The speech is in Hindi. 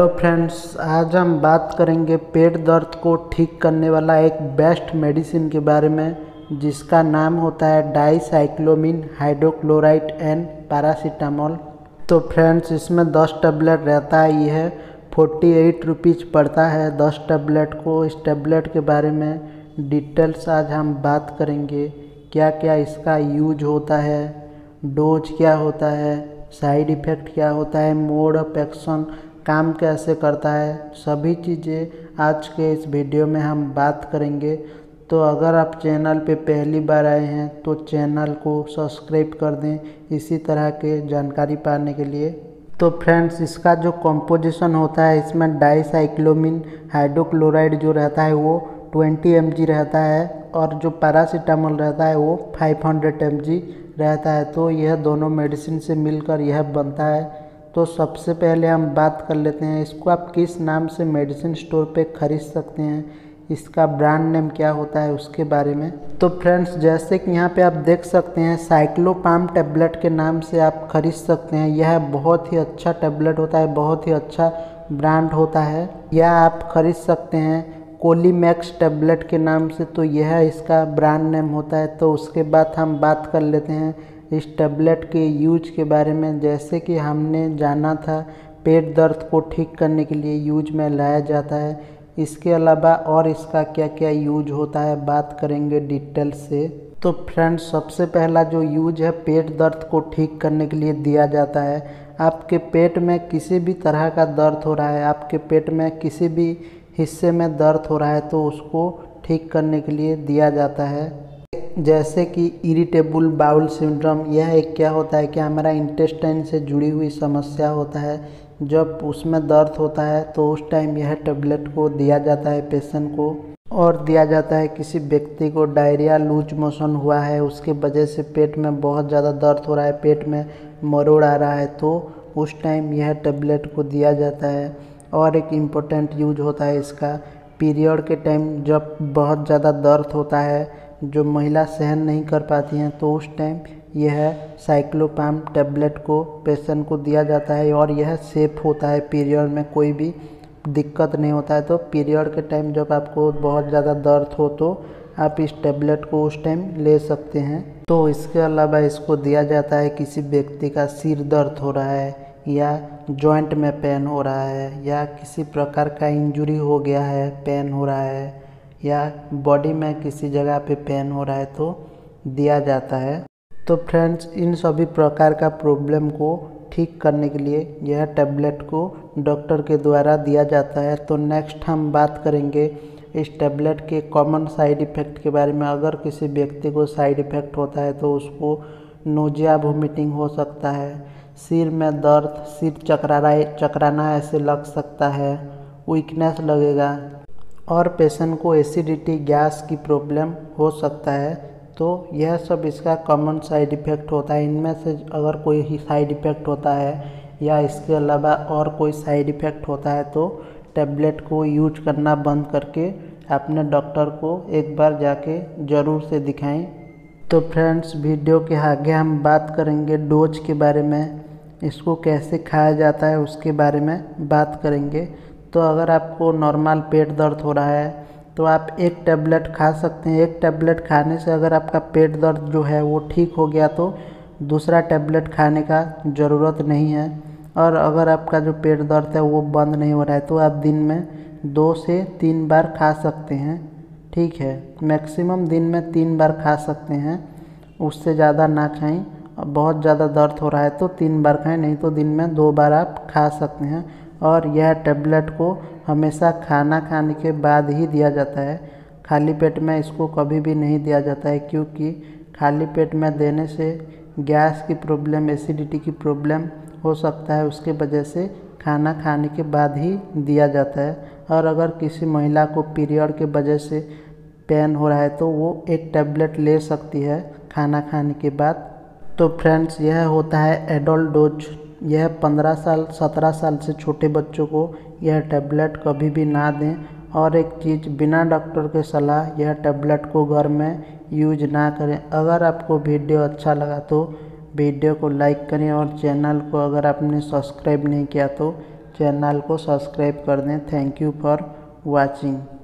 तो फ्रेंड्स, आज हम बात करेंगे पेट दर्द को ठीक करने वाला एक बेस्ट मेडिसिन के बारे में, जिसका नाम होता है डाइसाइक्लोमिन हाइड्रोक्लोराइड एंड पैरासीटामोल। तो फ्रेंड्स, इसमें 10 टैबलेट रहता है। यह 48 रुपीज़ पड़ता है 10 टैबलेट को। इस टैबलेट के बारे में डिटेल्स आज हम बात करेंगे, क्या क्या इसका यूज होता है, डोज क्या होता है, साइड इफ़ेक्ट क्या होता है, मोड ऑफ एक्शन, काम कैसे करता है, सभी चीज़ें आज के इस वीडियो में हम बात करेंगे। तो अगर आप चैनल पे पहली बार आए हैं तो चैनल को सब्सक्राइब कर दें इसी तरह के जानकारी पाने के लिए। तो फ्रेंड्स, इसका जो कॉम्पोजिशन होता है, इसमें डाइसाइक्लोमिन हाइड्रोक्लोराइड जो रहता है वो 20 mg रहता है और जो पैरासीटामोल रहता है वो 500 mg रहता है। तो यह दोनों मेडिसिन से मिलकर यह बनता है। तो सबसे पहले हम बात कर लेते हैं इसको आप किस नाम से मेडिसिन स्टोर पे खरीद सकते हैं, इसका ब्रांड नेम क्या होता है उसके बारे में। तो फ्रेंड्स, जैसे कि यहाँ पे आप देख सकते हैं साइक्लोपाम टैबलेट के नाम से आप खरीद सकते हैं। यह बहुत ही अच्छा टैबलेट होता है, बहुत ही अच्छा ब्रांड होता है। यह आप खरीद सकते हैं कोलीमैक्स टैबलेट के नाम से, तो यह इसका ब्रांड नेम होता है। तो उसके बाद हम बात कर लेते हैं इस टैबलेट के यूज के बारे में। जैसे कि हमने जाना था पेट दर्द को ठीक करने के लिए यूज में लाया जाता है, इसके अलावा और इसका क्या क्या यूज होता है बात करेंगे डिटेल से। तो फ्रेंड्स, सबसे पहला जो यूज है पेट दर्द को ठीक करने के लिए दिया जाता है। आपके पेट में किसी भी तरह का दर्द हो रहा है, आपके पेट में किसी भी हिस्से में दर्द हो रहा है, तो उसको ठीक करने के लिए दिया जाता है। जैसे कि इरिटेबल बाउल सिंड्रोम, यह एक क्या होता है कि हमारा इंटेस्टाइन से जुड़ी हुई समस्या होता है। जब उसमें दर्द होता है तो उस टाइम यह टैबलेट को दिया जाता है पेशेंट को, और दिया जाता है किसी व्यक्ति को डायरिया लूज मोशन हुआ है, उसके वजह से पेट में बहुत ज़्यादा दर्द हो रहा है, पेट में मरोड़ आ रहा है, तो उस टाइम यह टैबलेट को दिया जाता है। और एक इम्पोर्टेंट यूज होता है इसका पीरियड के टाइम, जब बहुत ज़्यादा दर्द होता है जो महिला सहन नहीं कर पाती हैं, तो उस टाइम यह साइक्लोपाम टैबलेट को पेशेंट को दिया जाता है। और यह सेफ होता है, पीरियड में कोई भी दिक्कत नहीं होता है। तो पीरियड के टाइम जब आपको बहुत ज़्यादा दर्द हो तो आप इस टैबलेट को उस टाइम ले सकते हैं। तो इसके अलावा इसको दिया जाता है किसी व्यक्ति का सिर दर्द हो रहा है, या जॉइंट में पेन हो रहा है, या किसी प्रकार का इंजरी हो गया है पेन हो रहा है, या बॉडी में किसी जगह पे पेन हो रहा है, तो दिया जाता है। तो फ्रेंड्स, इन सभी प्रकार का प्रॉब्लम को ठीक करने के लिए यह टैबलेट को डॉक्टर के द्वारा दिया जाता है। तो नेक्स्ट हम बात करेंगे इस टैबलेट के कॉमन साइड इफ़ेक्ट के बारे में। अगर किसी व्यक्ति को साइड इफ़ेक्ट होता है तो उसको नोजिया वोमिटिंग हो सकता है, सिर में दर्द, सिर चकराना ऐसे लग सकता है, वीकनेस लगेगा, और पेशेंट को एसिडिटी गैस की प्रॉब्लम हो सकता है। तो यह सब इसका कॉमन साइड इफ़ेक्ट होता है। इनमें से अगर कोई ही साइड इफ़ेक्ट होता है या इसके अलावा और कोई साइड इफ़ेक्ट होता है तो टैबलेट को यूज करना बंद करके अपने डॉक्टर को एक बार जाके ज़रूर से दिखाएं। तो फ्रेंड्स, वीडियो के आगे हम बात करेंगे डोज के बारे में, इसको कैसे खाया जाता है उसके बारे में बात करेंगे। तो अगर आपको नॉर्मल पेट दर्द हो रहा है तो आप एक टैबलेट खा सकते हैं। एक टैबलेट खाने से अगर आपका पेट दर्द जो है वो ठीक हो गया तो दूसरा टैबलेट खाने का ज़रूरत नहीं है। और अगर आपका जो पेट दर्द है वो बंद नहीं हो रहा है तो आप दिन में 2 से 3 बार खा सकते हैं, ठीक है। मैक्सिमम दिन में 3 बार खा सकते हैं, उससे ज़्यादा ना खाएँ। बहुत ज़्यादा दर्द हो रहा है तो 3 बार खाएँ, नहीं तो दिन में 2 बार आप खा सकते हैं। और यह टैबलेट को हमेशा खाना खाने के बाद ही दिया जाता है, खाली पेट में इसको कभी भी नहीं दिया जाता है, क्योंकि खाली पेट में देने से गैस की प्रॉब्लम, एसिडिटी की प्रॉब्लम हो सकता है, उसके वजह से खाना खाने के बाद ही दिया जाता है। और अगर किसी महिला को पीरियड के वजह से पेन हो रहा है तो वो एक टैबलेट ले सकती है खाना खाने के बाद। तो फ्रेंड्स, यह होता है एडल्ट डोज। यह 15 साल 17 साल से छोटे बच्चों को यह टैबलेट कभी भी ना दें। और एक चीज़, बिना डॉक्टर के सलाह यह टैबलेट को घर में यूज ना करें। अगर आपको वीडियो अच्छा लगा तो वीडियो को लाइक करें, और चैनल को अगर आपने सब्सक्राइब नहीं किया तो चैनल को सब्सक्राइब कर दें। Thank you for watching.